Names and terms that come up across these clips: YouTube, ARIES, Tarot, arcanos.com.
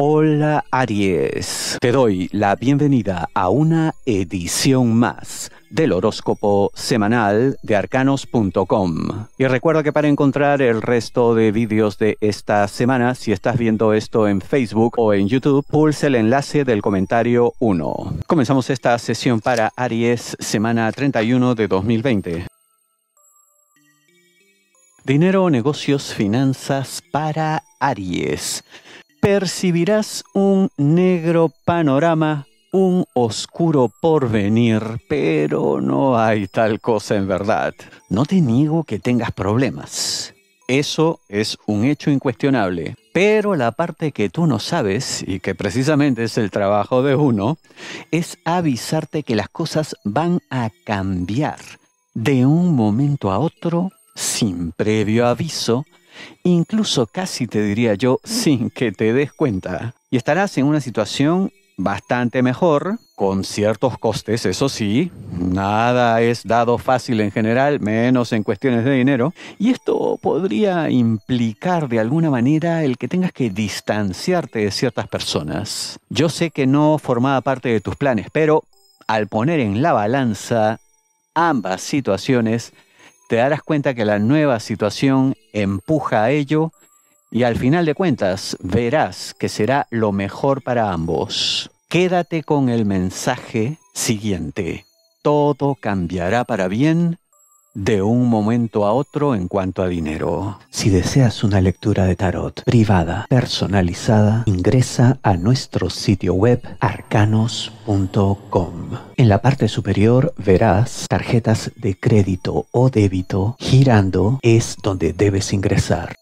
Hola Aries, te doy la bienvenida a una edición más del horóscopo semanal de arcanos.com. Y recuerda que para encontrar el resto de vídeos de esta semana, si estás viendo esto en Facebook o en YouTube, pulsa el enlace del comentario 1. Comenzamos esta sesión para Aries, semana 31 de 2020. Dinero, negocios, finanzas para Aries. Percibirás un negro panorama, un oscuro porvenir, pero no hay tal cosa en verdad. No te niego que tengas problemas. Eso es un hecho incuestionable. Pero la parte que tú no sabes, y que precisamente es el trabajo de uno, es avisarte que las cosas van a cambiar de un momento a otro, sin previo aviso, incluso casi te diría yo, sin que te des cuenta. Y estarás en una situación bastante mejor, con ciertos costes, eso sí. Nada es dado fácil en general, menos en cuestiones de dinero. Y esto podría implicar de alguna manera el que tengas que distanciarte de ciertas personas. Yo sé que no formaba parte de tus planes, pero al poner en la balanza ambas situaciones, te darás cuenta que la nueva situación empuja a ello y al final de cuentas verás que será lo mejor para ambos. Quédate con el mensaje siguiente. Todo cambiará para bien de un momento a otro en cuanto a dinero. Si deseas una lectura de tarot privada, personalizada, ingresa a nuestro sitio web arcanos.com. En la parte superior verás tarjetas de crédito o débito. Girando es donde debes ingresar.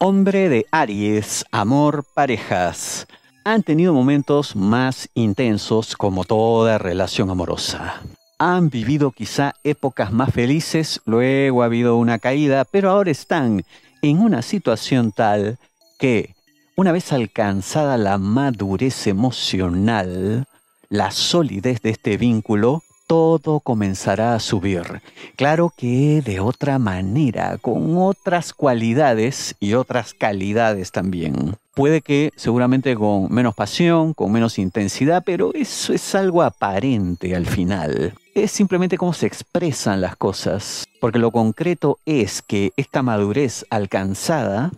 Hombre de Aries, amor, parejas. Han tenido momentos más intensos como toda relación amorosa. Han vivido quizá épocas más felices, luego ha habido una caída, pero ahora están en una situación tal que, una vez alcanzada la madurez emocional, la solidez de este vínculo, todo comenzará a subir. Claro que de otra manera, con otras cualidades y otras calidades también. Puede que seguramente con menos pasión, con menos intensidad, pero eso es algo aparente al final. Es simplemente cómo se expresan las cosas, porque lo concreto es que esta madurez alcanzada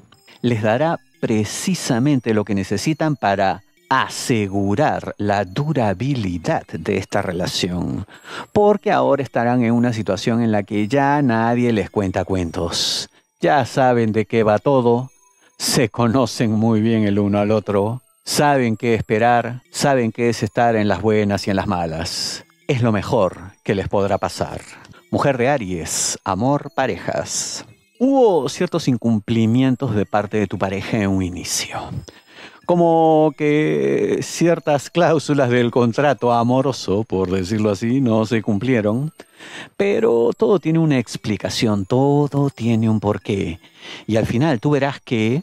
les dará precisamente lo que necesitan para asegurar la durabilidad de esta relación, porque ahora estarán en una situación en la que ya nadie les cuenta cuentos. Ya saben de qué va todo. Se conocen muy bien el uno al otro, saben qué esperar, saben qué es estar en las buenas y en las malas. Es lo mejor que les podrá pasar. Mujer de Aries, amor, parejas. Hubo ciertos incumplimientos de parte de tu pareja en un inicio. Como que ciertas cláusulas del contrato amoroso, por decirlo así, no se cumplieron. Pero todo tiene una explicación, todo tiene un porqué. Y al final tú verás que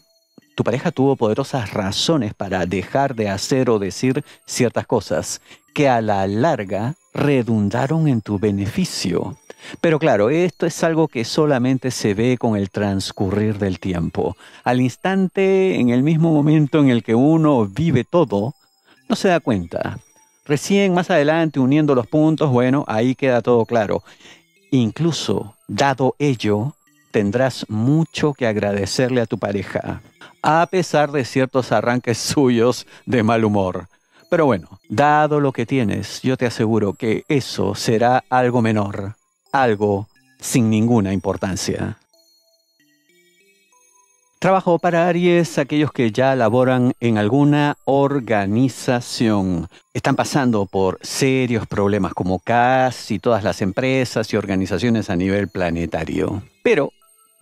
tu pareja tuvo poderosas razones para dejar de hacer o decir ciertas cosas que a la larga redundaron en tu beneficio. Pero claro, esto es algo que solamente se ve con el transcurrir del tiempo. Al instante, en el mismo momento en el que uno vive todo, no se da cuenta. Recién más adelante, uniendo los puntos, bueno, ahí queda todo claro. Incluso, dado ello, tendrás mucho que agradecerle a tu pareja, a pesar de ciertos arranques suyos de mal humor. Pero bueno, dado lo que tienes, yo te aseguro que eso será algo menor, algo sin ninguna importancia. Trabajo para Aries, aquellos que ya laboran en alguna organización. Están pasando por serios problemas como casi todas las empresas y organizaciones a nivel planetario. Pero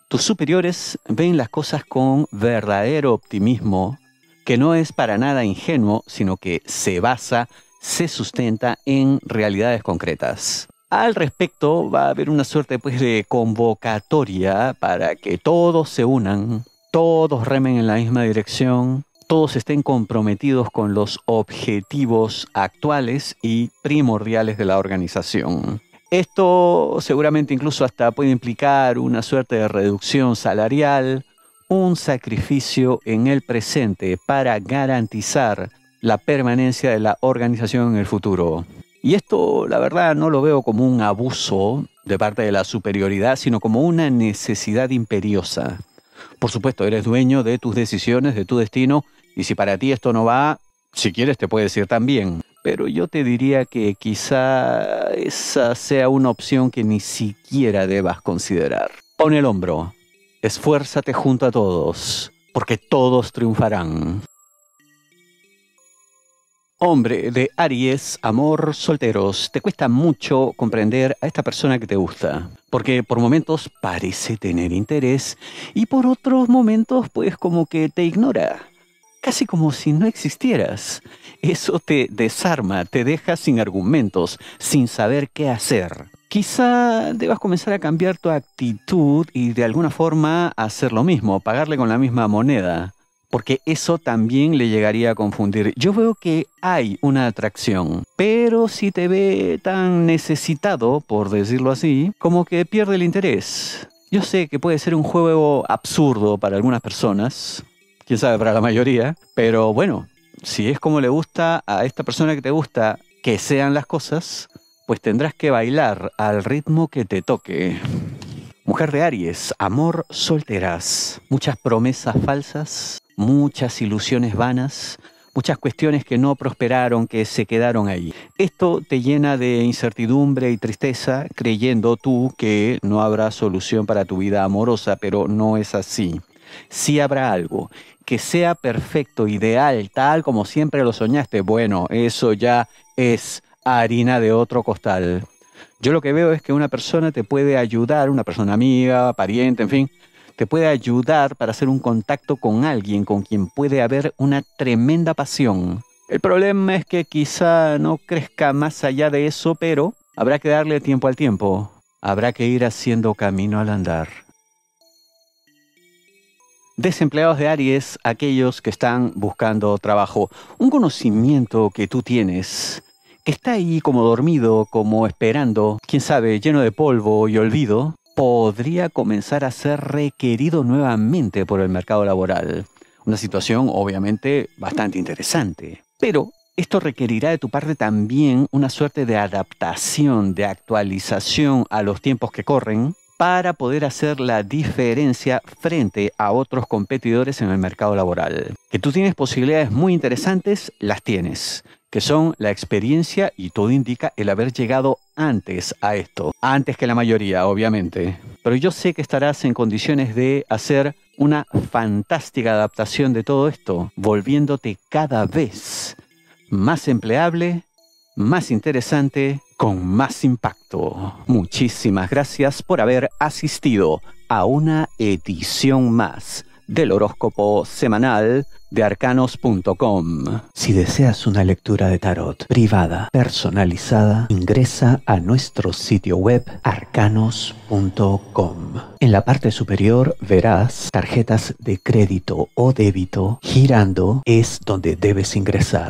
tus superiores ven las cosas con verdadero optimismo, que no es para nada ingenuo, sino que se basa, se sustenta en realidades concretas. Al respecto, va a haber una suerte pues, de convocatoria para que todos se unan. Todos remen en la misma dirección, todos estén comprometidos con los objetivos actuales y primordiales de la organización. Esto seguramente incluso hasta puede implicar una suerte de reducción salarial, un sacrificio en el presente para garantizar la permanencia de la organización en el futuro. Y esto, la verdad, no lo veo como un abuso de parte de la superioridad, sino como una necesidad imperiosa. Por supuesto, eres dueño de tus decisiones, de tu destino, y si para ti esto no va, si quieres te puedes ir también. Pero yo te diría que quizá esa sea una opción que ni siquiera debas considerar. Pon el hombro, esfuérzate junto a todos, porque todos triunfarán. Hombre de Aries, amor, solteros, te cuesta mucho comprender a esta persona que te gusta, porque por momentos parece tener interés y por otros momentos pues como que te ignora, casi como si no existieras. Eso te desarma, te deja sin argumentos, sin saber qué hacer. Quizá debas comenzar a cambiar tu actitud y de alguna forma hacer lo mismo, pagarle con la misma moneda, porque eso también le llegaría a confundir. Yo veo que hay una atracción, pero si te ve tan necesitado, por decirlo así, como que pierde el interés. Yo sé que puede ser un juego absurdo para algunas personas, quién sabe para la mayoría, pero bueno, si es como le gusta a esta persona que te gusta que sean las cosas, pues tendrás que bailar al ritmo que te toque. Mujer de Aries, amor, solteras, muchas promesas falsas, muchas ilusiones vanas, muchas cuestiones que no prosperaron, que se quedaron ahí. Esto te llena de incertidumbre y tristeza, creyendo tú que no habrá solución para tu vida amorosa, pero no es así. Sí habrá algo que sea perfecto, ideal, tal como siempre lo soñaste. Bueno, eso ya es harina de otro costal. Yo lo que veo es que una persona te puede ayudar, una persona amiga, pariente, en fin, te puede ayudar para hacer un contacto con alguien con quien puede haber una tremenda pasión. El problema es que quizá no crezca más allá de eso, pero habrá que darle tiempo al tiempo. Habrá que ir haciendo camino al andar. Desempleados de Aries, aquellos que están buscando trabajo. Un conocimiento que tú tienes que está ahí como dormido, como esperando, quién sabe, lleno de polvo y olvido, podría comenzar a ser requerido nuevamente por el mercado laboral. Una situación obviamente bastante interesante. Pero esto requerirá de tu parte también una suerte de adaptación, de actualización a los tiempos que corren para poder hacer la diferencia frente a otros competidores en el mercado laboral. Que tú tienes posibilidades muy interesantes, las tienes, que son la experiencia y todo indica el haber llegado antes a esto, antes que la mayoría, obviamente. Pero yo sé que estarás en condiciones de hacer una fantástica adaptación de todo esto, volviéndote cada vez más empleable, más interesante, con más impacto. Muchísimas gracias por haber asistido a una edición más del horóscopo semanal de arcanos.com. Si deseas una lectura de tarot privada, personalizada, ingresa a nuestro sitio web arcanos.com. En la parte superior verás tarjetas de crédito o débito girando, es donde debes ingresar.